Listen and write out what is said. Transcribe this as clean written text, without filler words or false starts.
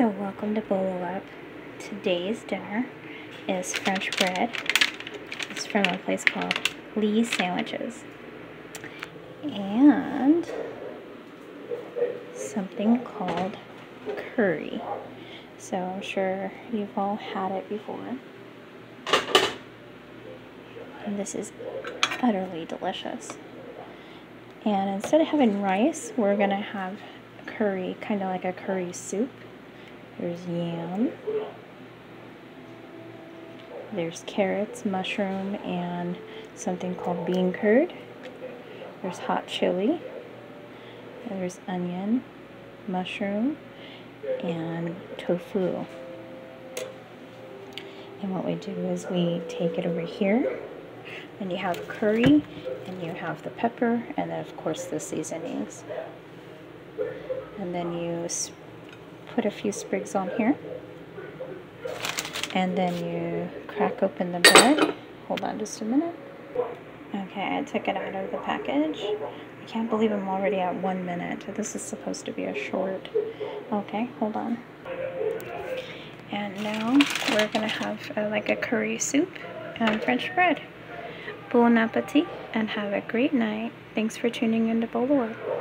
So welcome to Bolo Up. Today's dinner is French bread. It's from a place called Lee's Sandwiches. And something called curry. So I'm sure you've all had it before. And this is utterly delicious. And instead of having rice, we're going to have curry, kind of like a curry soup. There's yam. There's carrots, mushroom, and something called bean curd. There's hot chili. And there's onion, mushroom, and tofu. And what we do is we take it over here, and you have curry, and you have the pepper, and then of course the seasonings. And then you put a few sprigs on here, and then you crack open the bread. Hold on just a minute. Okay, I took it out of the package. I can't believe I'm already at 1 minute. This is supposed to be a short. Okay, hold on. And now we're gonna have like a curry soup and French bread. Bon appetit and have a great night. Thanks for tuning in to Bolo Up.